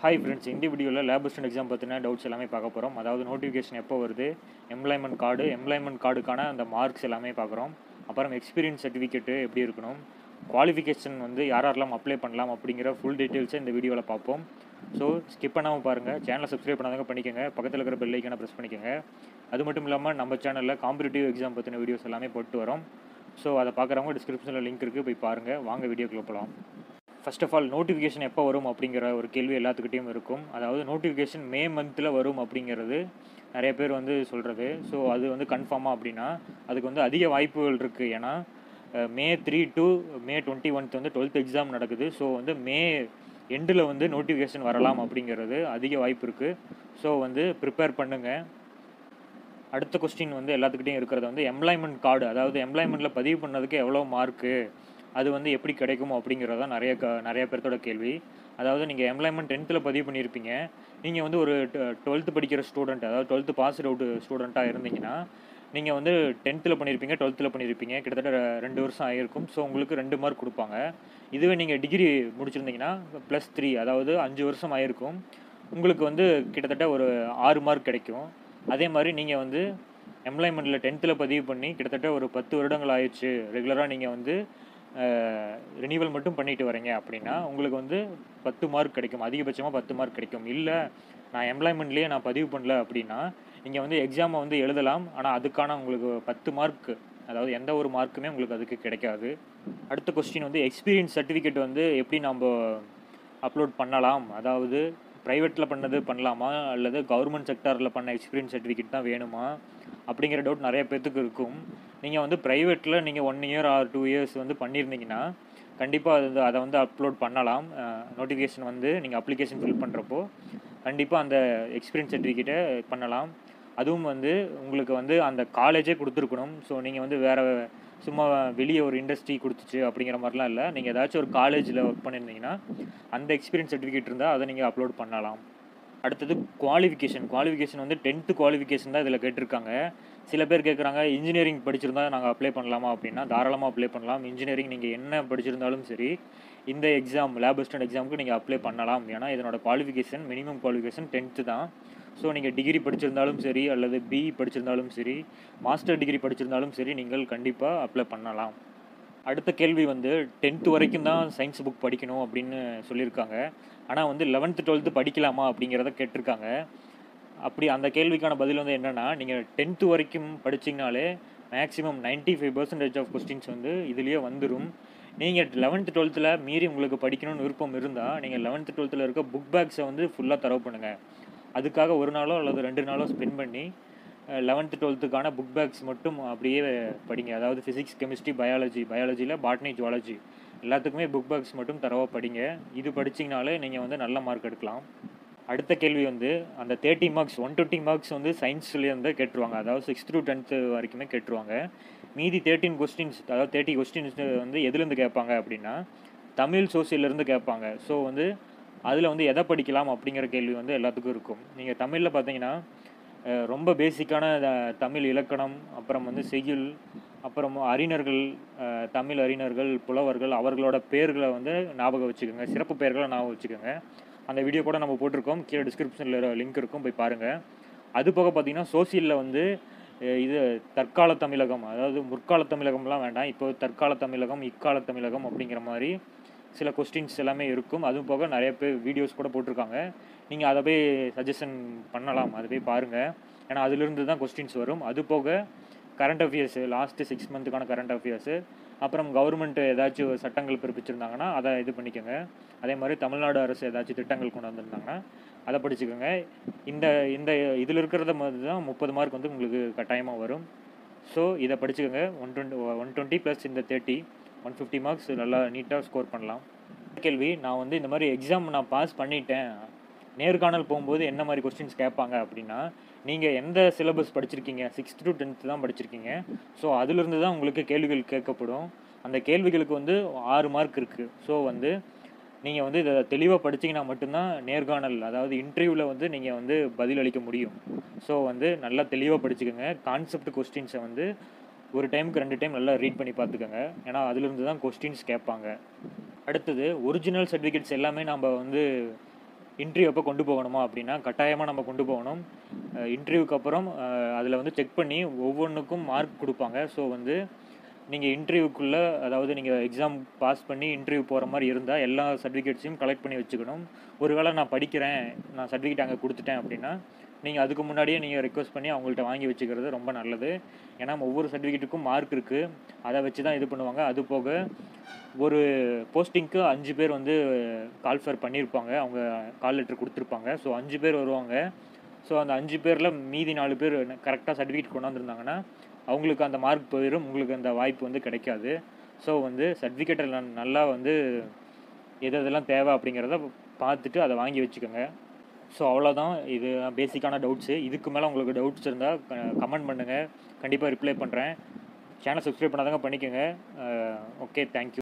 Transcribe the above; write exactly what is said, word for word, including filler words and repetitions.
Hi friends, individual lab assistant exam பத்தின doubts எல்லாமே பார்க்க போறோம். அதாவது நோட்டிஃபிகேஷன் எப்போ வருது, எம்ப்ளாய்மெண்ட் கார்டு எம்ப்ளாய்மெண்ட் கார்டுக்கான அந்த மார்க்ஸ் எல்லாமே பார்க்குறோம். அப்புறம் எக்ஸ்பீரியன்ஸ் சர்டிஃபிகேட் எப்படி இருக்கணும், குவாலிஃபிகேஷன் வந்து யாரெல்லாம் அப்ளை பண்ணலாம் அப்படிங்கிற ஃபுல் டீட்டெயில்ஸை இந்த வீடியோவில் பார்ப்போம். ஸோ ஸ்கிப் பண்ணாமல் பாருங்கள். சேனலை சப்ஸ்கிரைப் பண்ணாதவங்க பண்ணிக்கோங்க, பக்கத்தில் இருக்கிற பெல் ஐக்கானை ப்ரெஸ் பண்ணிக்கோங்க. அது மட்டும் இல்லாமல் நம்ம சேனலில் காம்படிட்டிவ் எக்ஸாம் பற்றின வீடியோஸ் எல்லாமே போட்டு வரோம். ஸோ அதை பார்க்குறவங்க டிஸ்கிரிப்ஷனில் லிங்க் இருக்குது, போய் பாருங்கள். வாங்க வீடியோக்குள்ளே போகலாம். ஃபர்ஸ்ட் ஆஃப் ஆல், நோட்டிஃபிகேஷன் எப்போ வரும் அப்படிங்கிற ஒரு கேள்வி எல்லாத்துக்கிட்டையும் இருக்கும். அதாவது நோட்டிஃபிகேஷன் மே மந்தில் வரும் அப்படிங்கிறது நிறைய பேர் வந்து சொல்கிறது. ஸோ அது வந்து கன்ஃபார்மாக அப்படின்னா அதுக்கு வந்து அதிக வாய்ப்புகள் இருக்குது. ஏன்னா May three to May twenty ஒன்த் வந்து டுவெல்த் எக்ஸாம் நடக்குது. ஸோ வந்து மே எண்டில் வந்து நோட்டிஃபிகேஷன் வரலாம் அப்படிங்கிறது அதிக வாய்ப்பு இருக்குது. ஸோ வந்து ப்ரிப்பேர் பண்ணுங்கள். அடுத்த கொஸ்டின் வந்து எல்லாத்துக்கிட்டையும் இருக்கிறது வந்து எம்ப்ளாய்மெண்ட் கார்டு, அதாவது எம்ப்ளாய்மெண்ட்டில் பதிவு பண்ணதுக்கு எவ்வளோ மார்க்கு, அது வந்து எப்படி கிடைக்குமோ அப்படிங்கிறது தான் நிறைய க நிறைய பேர்த்தோட கேள்வி. அதாவது நீங்கள் எம்ப்ளாய்மெண்ட் டென்த்தில் பதிவு பண்ணியிருப்பீங்க, நீங்கள் வந்து ஒரு டுவெல்த்து படிக்கிற ஸ்டூடெண்ட், அதாவது டுவெல்த்து பாஸ் அவுட் ஸ்டூடெண்ட்டாக இருந்தீங்கன்னா நீங்கள் வந்து டென்த்தில் பண்ணியிருப்பீங்க டுவெல்த்தில் பண்ணியிருப்பீங்க, கிட்டத்தட்ட ரெண்டு வருஷம் ஆகிருக்கும். ஸோ உங்களுக்கு ரெண்டு மார்க் கொடுப்பாங்க. இதுவே நீங்கள் டிகிரி முடிச்சிருந்தீங்கன்னா ப்ளஸ் த்ரீ, அதாவது அஞ்சு வருஷம் ஆகிருக்கும், உங்களுக்கு வந்து கிட்டத்தட்ட ஒரு ஆறு மார்க் கிடைக்கும். அதே மாதிரி நீங்கள் வந்து எம்ப்ளாய்மெண்ட்டில் டென்த்தில் பதிவு பண்ணி கிட்டத்தட்ட ஒரு பத்து வருடங்கள் ஆயிடுச்சு, ரெகுலராக நீங்கள் வந்து ரினியூவல் மட்டும் பண்ணிட்டு வரீங்க அப்படின்னா உங்களுக்கு வந்து பத்து மார்க் கிடைக்கும், அதிகபட்சமாக பத்து மார்க் கிடைக்கும். இல்லை நான் எம்ப்ளாய்மெண்ட்லேயே நான் பதிவு பண்ணல அப்படின்னா நீங்கள் வந்து எக்ஸாமை வந்து எழுதலாம், ஆனால் அதுக்கான உங்களுக்கு பத்து மார்க், அதாவது எந்த ஒரு மார்க்குமே உங்களுக்கு அதுக்கு கிடைக்காது. அடுத்த கொஸ்டின் வந்து எக்ஸ்பீரியன்ஸ் சர்டிஃபிகேட் வந்து எப்படி நம்ம அப்லோட் பண்ணலாம், அதாவது ப்ரைவேட்டில் பண்ணது பண்ணலாமா அல்லது கவர்மெண்ட் செக்டாரில் பண்ண எக்ஸ்பீரியன்ஸ் சர்டிஃபிகேட் தான் வேணுமா அப்படிங்கிற டவுட் நிறைய பேர்த்துக்கு இருக்கும். நீங்கள் வந்து ப்ரைவேட்டில் நீங்கள் one year or two years வந்து பண்ணியிருந்தீங்கன்னா கண்டிப்பாக அது அதை வந்து அப்லோட் பண்ணலாம். நோட்டிஃபிகேஷன் வந்து நீங்கள் அப்ளிகேஷன் ஃபில் பண்ணுறப்போ கண்டிப்பாக அந்த எக்ஸ்பீரியன்ஸ் சர்டிஃபிகேட்டை பண்ணலாம். அதுவும் வந்து உங்களுக்கு வந்து அந்த காலேஜே கொடுத்துருக்கணும். ஸோ நீங்கள் வந்து வேறு சும்மா வெளியே ஒரு இண்டஸ்ட்ரி கொடுத்துச்சு அப்படிங்கிற மாதிரிலாம் இல்லை, நீங்கள் ஏதாச்சும் ஒரு காலேஜில் ஒர்க் பண்ணியிருந்தீங்கன்னா அந்த எக்ஸ்பீரியன்ஸ் சர்டிஃபிகேட் இருந்தால் அதை நீங்கள் அப்லோட் பண்ணலாம். அடுத்தது குவாலிஃபிகேஷன். குவாலிஃபிகேஷன் வந்து டென்த்து குவாலிஃபிகேஷன் தான் இதில் கேட்டிருக்காங்க. சில பேர் கேட்குறாங்க இன்ஜினியரிங் படிச்சிருந்தா நாங்கள் அப்ளை பண்ணலாமா அப்படின்னா தாராளமாக அப்ளை பண்ணலாம். இன்ஜினியரிங் நீங்கள் என்ன படிச்சிருந்தாலும் சரி இந்த எக்ஸாம் லேப் அசிஸ்டன்ட் எக்ஸாமுக்கு நீங்கள் அப்ளை பண்ணலாம். ஏன்னா இதனோட குவாலிஃபிகேஷன் மினிமம் குவாலிஃபிகேஷன் டென்த்து தான். ஸோ நீங்கள் டிகிரி படிச்சிருந்தாலும் சரி அல்லது பிஇ படிச்சிருந்தாலும் சரி மாஸ்டர் டிகிரி படிச்சிருந்தாலும் சரி நீங்கள் கண்டிப்பாக அப்ளை பண்ணலாம். அடுத்த கேள்வி வந்து டென்த்து வரைக்கும் தான் சயின்ஸ் புக் படிக்கணும் அப்படின்னு சொல்லியிருக்காங்க, ஆனால் வந்து லெவன்த்து டுவெல்த்து படிக்கலாமா அப்படிங்கிறத கேட்டிருக்காங்க. அப்படி அந்த கேள்விக்கான பதில் வந்து என்னென்னா, நீங்கள் டென்த்து வரைக்கும் படிச்சிங்கனாலே maximum ninety five percentage of questions வந்து இதுலேயே வந்துடும். நீங்கள் லெவன்த்து டுவெல்த்தில் மீறி உங்களுக்கு படிக்கணும்னு விருப்பம் இருந்தால் நீங்கள் லெவன்த்து டுவெல்த்தில் இருக்க புக் பேக்ஸை வந்து ஃபுல்லாக தரவு பண்ணுங்கள். அதுக்காக ஒரு நாளோ அல்லது ரெண்டு நாளோ ஸ்பெண்ட் பண்ணி லெவன்த்து டுவெல்த்துக்கான புக் பேக்ஸ் மட்டும் அப்படியே படிங்க. அதாவது ஃபிசிக்ஸ், கெமிஸ்ட்ரி, பயாலஜி, பயாலஜியில் பாட்னி, ஜுவாலஜி எல்லாத்துக்குமே புக் பேக்ஸ் மட்டும் தரவாக படிங்க. இது படிச்சிங்கனாலே நீங்கள் வந்து நல்ல மார்க் எடுக்கலாம். அடுத்த கேள்வி வந்து அந்த thirty marks one twenty marks வந்து சயின்ஸ்லேருந்து கேட்டுருவாங்க, அதாவது சிக்ஸ்த் டு டென்த்து வரைக்குமே கேட்டுருவாங்க. மீதி தேர்ட்டின் கொஸ்டின்ஸ், அதாவது தேர்ட்டி கொஸ்டின்ஸ் வந்து எதுலேருந்து கேட்பாங்க அப்படின்னா தமிழ் சோசியலேருந்து கேட்பாங்க. ஸோ வந்து அதில் வந்து எதை படிக்கலாம் அப்படிங்கிற கேள்வி வந்து எல்லாத்துக்கும் இருக்கும். நீங்கள் தமிழில் பார்த்தீங்கன்னா ரொம்ப பேசிக்கான தமிழ் இலக்கணம், அப்புறம் வந்து செய்யுள், அப்புறம் அறிஞர்கள், தமிழ் அறிஞர்கள், புலவர்கள், அவர்களோட பேர்களை வந்து ஞாபகம் வச்சுக்கோங்க, சிறப்பு பெயர்களை ஞாபகம் வச்சுக்கோங்க. அந்த வீடியோ கூட நம்ம போட்டிருக்கோம், கீழே டிஸ்கிரிப்ஷனில் லிங்க் இருக்கும், போய் பாருங்கள். அது போக பார்த்தீங்கன்னா சோசியலில் வந்து இது தற்கால தமிழகம், அதாவது முற்கால தமிழகம்லாம் வேண்டாம், இப்போ தற்கால தமிழகம், இக்கால தமிழகம் அப்படிங்கிற மாதிரி சில கொஸ்டின்ஸ் எல்லாமே இருக்கும். அதுவும் போக நிறைய பேர் வீடியோஸ் கூட போட்டிருக்காங்க, நீங்கள் அதை போய் சஜஷன் பண்ணலாம், அதை போய் பாருங்கள். ஏன்னா அதிலிருந்து தான் கொஸ்டின்ஸ் வரும். அது போக கரண்ட் அஃபேர்ஸு, லாஸ்ட்டு சிக்ஸ் மந்த்துக்கான கரண்ட் அஃபேர்ஸு, அப்புறம் கவர்மெண்ட் ஏதாச்சும் சட்டங்கள் பிறப்பிச்சிருந்தாங்கன்னா அதை இது பண்ணிக்கோங்க. அதே மாதிரி தமிழ்நாடு அரசு ஏதாச்சும் திட்டங்கள் கொண்டு வந்திருந்தாங்கன்னா அதை படிச்சுக்கோங்க. இந்த இந்த இதில் இருக்கிறத மாதிரி தான் முப்பது மார்க் வந்து உங்களுக்கு கட்டாயமாக வரும். ஸோ இதை படிச்சுக்கோங்க. One twenty one twenty plus இந்த தேர்ட்டி ஒன் ஃபிஃப்டி மார்க்ஸ் நல்லா நீட்டாக ஸ்கோர் பண்ணலாம். கேள்வி, நான் வந்து இந்த மாதிரி எக்ஸாம் நான் பாஸ் பண்ணிட்டேன், நேர்காணல் போகும்போது என்ன மாதிரி கொஸ்டின்ஸ் கேட்பாங்க அப்படின்னா நீங்கள் எந்த சிலபஸ் படிச்சிருக்கீங்க, சிக்ஸ்த் டு டென்த்து தான் படிச்சிருக்கீங்க, ஸோ அதிலிருந்து தான் உங்களுக்கு கேள்விகள் கேட்கப்படும். அந்த கேள்விகளுக்கு வந்து ஆறு மார்க் இருக்குது. ஸோ வந்து நீங்கள் வந்து இதை தெளிவாக படிச்சிங்கன்னா மட்டும்தான் நேர்காணல், அதாவது இன்டர்வியூவில் வந்து நீங்கள் வந்து பதில் அளிக்க முடியும். ஸோ வந்து நல்லா தெளிவாக படிச்சுக்கோங்க. கான்செப்ட் கொஸ்டின்ஸை வந்து ஒரு டைமுக்கு ரெண்டு டைம் நல்லா ரீட் பண்ணி பார்த்துக்கோங்க, ஏன்னா அதிலிருந்து தான் கொஸ்டின்ஸ் கேட்பாங்க. அடுத்தது ஒரிஜினல் சர்டிஃபிகேட்ஸ் எல்லாமே நம்ம வந்து இன்டர்வியூ அப்போ கொண்டு போகணுமா அப்படின்னா கட்டாயமாக நம்ம கொண்டு போகணும். இன்டர்வியூக்கு அப்புறம் அதில் வந்து செக் பண்ணி ஒவ்வொன்றுக்கும் மார்க் கொடுப்பாங்க. ஸோ வந்து நீங்கள் இன்டர்வியூக்குள்ளே, அதாவது நீங்கள் எக்ஸாம் பாஸ் பண்ணி இன்டர்வியூ போகிற மாதிரி இருந்தால் எல்லா சர்டிஃபிகேட்ஸையும் கலெக்ட் பண்ணி வச்சுக்கணும். ஒருவேளை நான் படிக்கிறேன், நான் சர்டிஃபிகேட் அங்கே கொடுத்துட்டேன் அப்படின்னா நீங்கள் அதுக்கு முன்னாடியே நீங்கள் ரெக்வஸ்ட் பண்ணி அவங்கள்ட்ட வாங்கி வச்சுக்கிறது ரொம்ப நல்லது. ஏன்னா ஒவ்வொரு சர்டிஃபிகேட்டுக்கும் மார்க் இருக்குது, அதை வச்சு தான் இது பண்ணுவாங்க. அது போக ஒரு போஸ்டிங்க்கு அஞ்சு பேர் வந்து கால்ஃபேர் பண்ணியிருப்பாங்க, அவங்க கால் லெட்டர் கொடுத்துருப்பாங்க. ஸோ அஞ்சு பேர் வருவாங்க. ஸோ அந்த அஞ்சு பேரில் மீதி நாலு பேர் கரெக்டாக சர்டிஃபிகேட் கொண்டாந்துருந்தாங்கன்னா அவங்களுக்கு அந்த மார்க் போயிடும், உங்களுக்கு அந்த வாய்ப்பு வந்து கிடைக்காது. ஸோ வந்து சர்டிஃபிகேட்டை நல்லா வந்து எது எதெல்லாம் தேவை அப்படிங்கிறத பார்த்துட்டு அதை வாங்கி வச்சுக்கோங்க. ஸோ அவ்வளோதான், இது பேசிக்கான டவுட்ஸு. இதுக்கு மேலே உங்களுக்கு டவுட்ஸ் இருந்தால் கமெண்ட் பண்ணுங்கள், கண்டிப்பாக ரிப்ளை பண்ணுறேன். சேனல் சப்ஸ்கிரைப் பண்ணாதாங்க பண்ணிக்கோங்க. Okay, thank you.